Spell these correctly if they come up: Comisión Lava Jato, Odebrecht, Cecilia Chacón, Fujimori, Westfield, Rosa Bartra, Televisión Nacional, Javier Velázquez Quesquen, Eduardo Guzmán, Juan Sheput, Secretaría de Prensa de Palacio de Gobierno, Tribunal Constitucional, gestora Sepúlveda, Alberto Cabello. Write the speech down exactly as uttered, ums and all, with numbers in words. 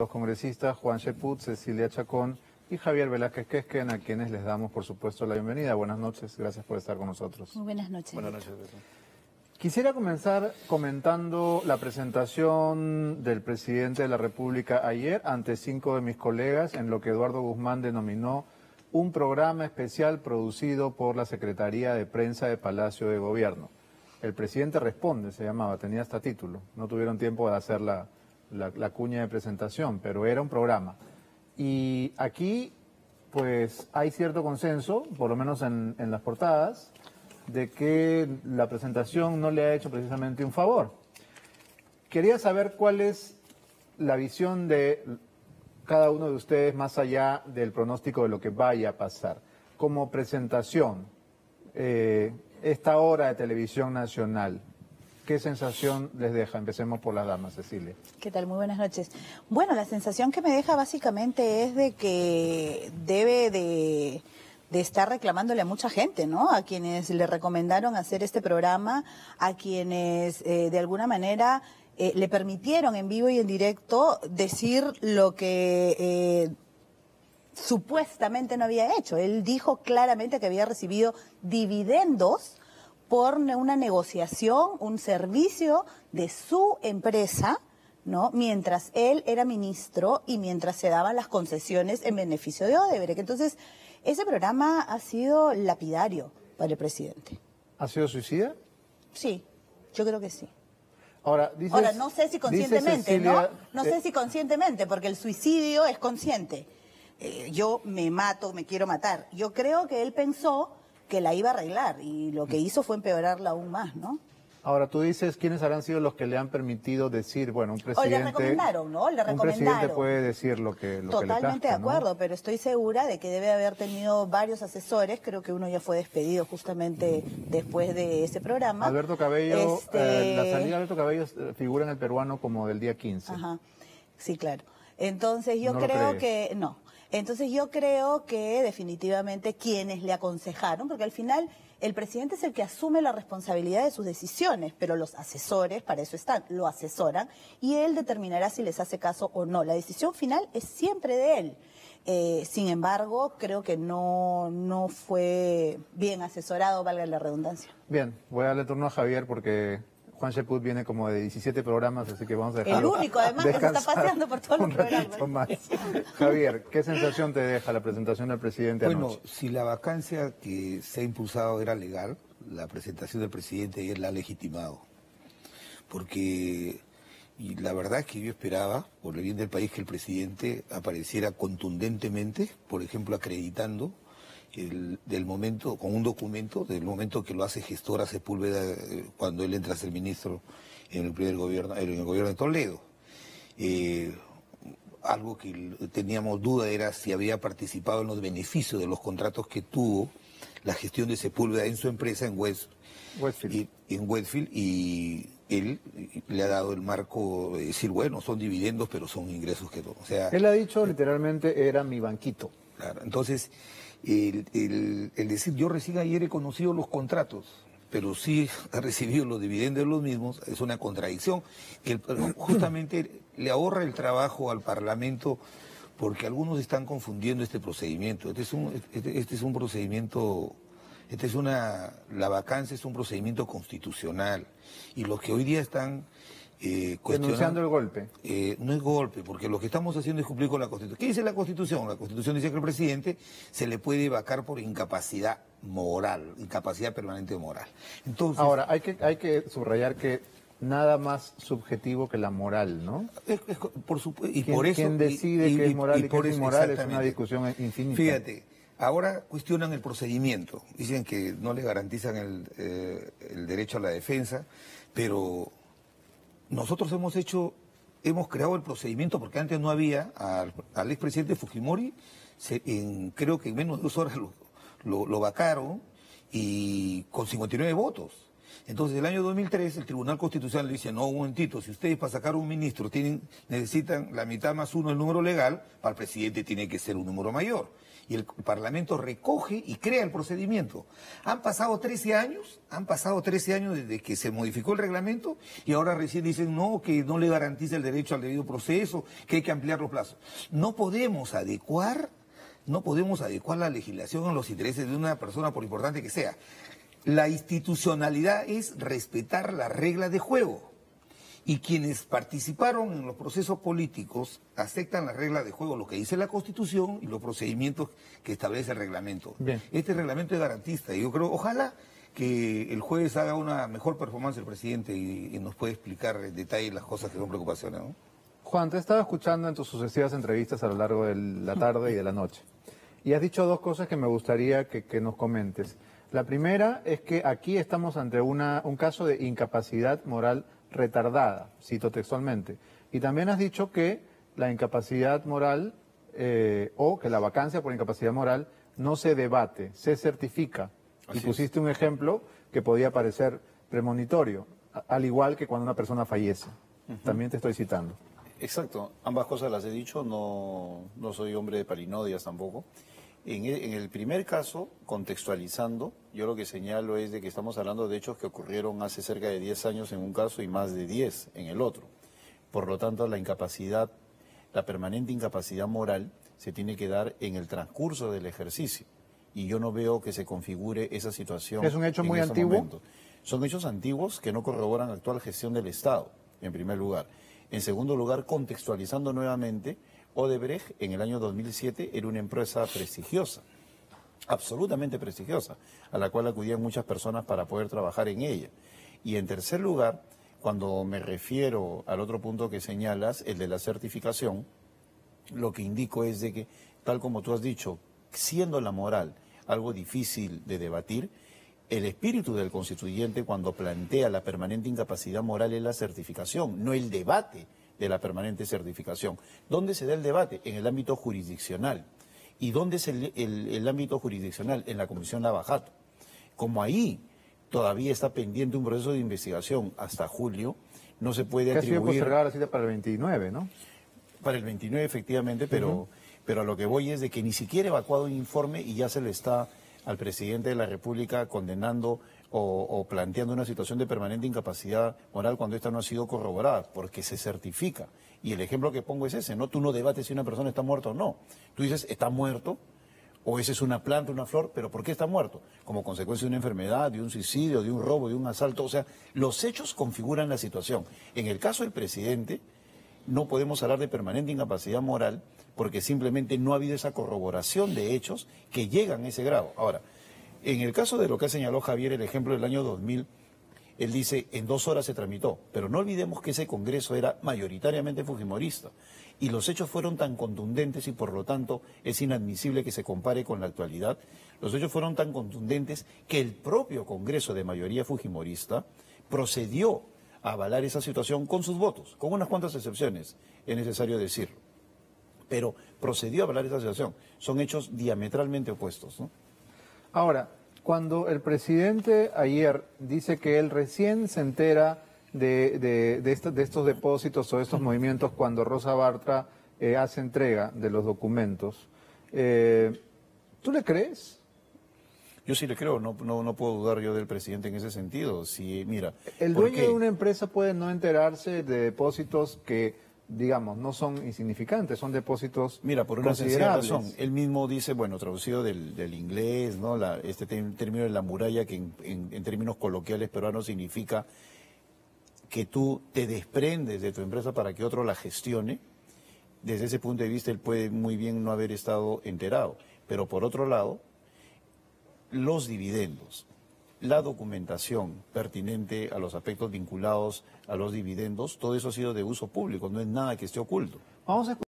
Los congresistas Juan Sheput, Cecilia Chacón y Javier Velázquez Quesquen, a quienes les damos por supuesto la bienvenida. Buenas noches, gracias por estar con nosotros. Muy buenas noches. Buenas noches. Quisiera comenzar comentando la presentación del presidente de la República ayer ante cinco de mis colegas en lo que Eduardo Guzmán denominó un programa especial producido por la Secretaría de Prensa de Palacio de Gobierno. El presidente responde, se llamaba, tenía hasta título, no tuvieron tiempo de hacer la, la, la cuña de presentación, pero era un programa. Y aquí pues hay cierto consenso, por lo menos en, en las portadas, de que la presentación no le ha hecho precisamente un favor. Quería saber cuál es la visión de cada uno de ustedes más allá del pronóstico de lo que vaya a pasar. Como presentación, eh, esta hora de Televisión Nacional, ¿qué sensación les deja? Empecemos por las damas, Cecilia. ¿Qué tal? Muy buenas noches. Bueno, la sensación que me deja básicamente es de que debe de... de estar reclamándole a mucha gente, ¿no? A quienes le recomendaron hacer este programa, a quienes eh, de alguna manera eh, le permitieron en vivo y en directo decir lo que eh, supuestamente no había hecho. Él dijo claramente que había recibido dividendos por una negociación, un servicio de su empresa, ¿no? Mientras él era ministro y mientras se daban las concesiones en beneficio de Odebrecht. Entonces, ese programa ha sido lapidario para el presidente. ¿Ha sido suicida? Sí, yo creo que sí. Ahora, dices, Ahora no sé si conscientemente, Cecilia, ¿no? No eh... sé si conscientemente, porque el suicidio es consciente. Eh, yo me mato, me quiero matar. Yo creo que él pensó que la iba a arreglar y lo que hizo fue empeorarla aún más, ¿no? Ahora, tú dices, ¿quiénes habrán sido los que le han permitido decir, bueno, un presidente... O le recomendaron, ¿no? Le recomendaron. Un presidente puede decir lo que, lo que le plazca. Totalmente de acuerdo, ¿no? Pero estoy segura de que debe haber tenido varios asesores. Creo que uno ya fue despedido justamente después de ese programa. Alberto Cabello, este... eh, la salida de Alberto Cabello figura en El Peruano como del día quince. Ajá, sí, claro. Entonces yo no creo que... No. Entonces yo creo que definitivamente quienes le aconsejaron, porque al final el presidente es el que asume la responsabilidad de sus decisiones, pero los asesores, para eso están, lo asesoran y él determinará si les hace caso o no. La decisión final es siempre de él. Eh, sin embargo, creo que no, no fue bien asesorado, valga la redundancia. Bien, voy a darle turno a Javier porque... Juan Sheput viene como de diecisiete programas, así que vamos a dejarlo. El único, además, que se está paseando por todos los programas. Más. Javier, ¿qué sensación te deja la presentación del presidente bueno, anoche? Bueno, si la vacancia que se ha impulsado era legal, la presentación del presidente ayer la ha legitimado. Porque y la verdad es que yo esperaba, por el bien del país, que el presidente apareciera contundentemente, por ejemplo, acreditando... El, del momento, con un documento, del momento que lo hace gestora Sepúlveda eh, cuando él entra a ser ministro en el primer gobierno, en el gobierno de Toledo. Eh, algo que teníamos duda era si había participado en los beneficios de los contratos que tuvo la gestión de Sepúlveda en su empresa en West, Westfield. Y, en Westfield y él le ha dado el marco de decir, bueno, son dividendos, pero son ingresos que no. O sea, él ha dicho literalmente, era mi banquito. Claro, entonces... El, el, el decir, yo recién ayer he conocido los contratos, pero sí he recibido los dividendos de los mismos, es una contradicción. El, justamente le ahorra el trabajo al Parlamento porque algunos están confundiendo este procedimiento. Este es un, este, este es un procedimiento, este es una, la vacancia es un procedimiento constitucional y los que hoy día están... Eh, ¿Denunciando el golpe? Eh, no es golpe, porque lo que estamos haciendo es cumplir con la Constitución. ¿Qué dice la Constitución? La Constitución dice que al presidente se le puede vacar por incapacidad moral, incapacidad permanente moral. Entonces, ahora, hay que, hay que subrayar que nada más subjetivo que la moral, ¿no? Es, es, por supuesto, y por eso... ¿Quién decide y, qué es moral y, y, y qué es inmoral? Es una discusión infinita. Fíjate, ahora cuestionan el procedimiento. Dicen que no les garantizan el, eh, el derecho a la defensa, pero... Nosotros hemos hecho, hemos creado el procedimiento porque antes no había al, al expresidente Fujimori, se, en, creo que en menos de dos horas lo, lo, lo vacaron y con cincuenta y nueve votos. Entonces, el año dos mil tres, el Tribunal Constitucional dice, no, un momentito, si ustedes para sacar un ministro tienen, necesitan la mitad más uno el número legal, para el presidente tiene que ser un número mayor. Y el Parlamento recoge y crea el procedimiento. Han pasado trece años, han pasado trece años desde que se modificó el reglamento y ahora recién dicen no, que no le garantiza el derecho al debido proceso, que hay que ampliar los plazos. No podemos adecuar, no podemos adecuar la legislación a los intereses de una persona por importante que sea. La institucionalidad es respetar las reglas de juego. Y quienes participaron en los procesos políticos aceptan las reglas de juego, lo que dice la Constitución y los procedimientos que establece el reglamento. Bien. Este reglamento es garantista y yo creo, ojalá que el jueves haga una mejor performance el presidente y, y nos pueda explicar en detalle las cosas que son preocupaciones, ¿no? Juan, te he estado escuchando en tus sucesivas entrevistas a lo largo de la tarde y de la noche. Y has dicho dos cosas que me gustaría que, que nos comentes. La primera es que aquí estamos ante una, un caso de incapacidad moral retardada, cito textualmente. Y también has dicho que la incapacidad moral eh, o que la vacancia por incapacidad moral no se debate, se certifica. Así y pusiste es. Un ejemplo que podía parecer premonitorio, al igual que cuando una persona fallece. Uh-huh. También te estoy citando. Exacto, ambas cosas las he dicho, no, no soy hombre de palinodias tampoco. En el, en el primer caso, contextualizando, yo lo que señalo es de que estamos hablando de hechos que ocurrieron hace cerca de diez años en un caso y más de diez en el otro. Por lo tanto, la incapacidad, la permanente incapacidad moral se tiene que dar en el transcurso del ejercicio. Y yo no veo que se configure esa situación. ¿Es un hecho muy antiguo? Son hechos antiguos que no corroboran la actual gestión del Estado, en primer lugar. En segundo lugar, contextualizando nuevamente, Odebrecht en el año dos mil siete era una empresa prestigiosa, absolutamente prestigiosa, a la cual acudían muchas personas para poder trabajar en ella. Y en tercer lugar, cuando me refiero al otro punto que señalas, el de la certificación, lo que indico es de que, tal como tú has dicho, siendo la moral algo difícil de debatir, el espíritu del constituyente cuando plantea la permanente incapacidad moral es la certificación, no el debate de la permanente certificación. ¿Dónde se da el debate? En el ámbito jurisdiccional. ¿Y dónde es el, el, el ámbito jurisdiccional? En la Comisión Lava Jato. Como ahí todavía está pendiente un proceso de investigación hasta julio, no se puede atribuir... Que ha sido postergada la cita para el veintinueve, ¿no? Para el veintinueve, efectivamente, pero, uh-huh. pero a lo que voy es de que ni siquiera evacuado un informe y ya se le está al presidente de la República condenando... O, o planteando una situación de permanente incapacidad moral cuando esta no ha sido corroborada, porque se certifica. Y el ejemplo que pongo es ese, ¿no? Tú no debates si una persona está muerta o no. Tú dices, ¿está muerto? O esa es una planta, una flor, pero ¿por qué está muerto? Como consecuencia de una enfermedad, de un suicidio, de un robo, de un asalto. O sea, los hechos configuran la situación. En el caso del presidente, no podemos hablar de permanente incapacidad moral porque simplemente no ha habido esa corroboración de hechos que llegan a ese grado. Ahora, en el caso de lo que señaló Javier, el ejemplo del año dos mil, él dice, en dos horas se tramitó. Pero no olvidemos que ese Congreso era mayoritariamente fujimorista. Y los hechos fueron tan contundentes y por lo tanto es inadmisible que se compare con la actualidad. Los hechos fueron tan contundentes que el propio Congreso de mayoría fujimorista procedió a avalar esa situación con sus votos, con unas cuantas excepciones, es necesario decirlo. Pero procedió a avalar esa situación. Son hechos diametralmente opuestos, ¿no? Ahora, cuando el presidente ayer dice que él recién se entera de, de, de, esta, de estos depósitos o de estos movimientos cuando Rosa Bartra eh, hace entrega de los documentos, eh, ¿tú le crees? Yo sí le creo, no, no, no puedo dudar yo del presidente en ese sentido. Si, mira, el dueño de una empresa puede no enterarse de depósitos que... digamos, no son insignificantes, son depósitos mira, por una sencilla razón. Él mismo dice, bueno, traducido del, del inglés, ¿no? La, este término de la muralla que en, en, en términos coloquiales peruanos significa que tú te desprendes de tu empresa para que otro la gestione. Desde ese punto de vista él puede muy bien no haber estado enterado. Pero por otro lado, los dividendos, la documentación pertinente a los aspectos vinculados a los dividendos, todo eso ha sido de uso público, no es nada que esté oculto. Vamos a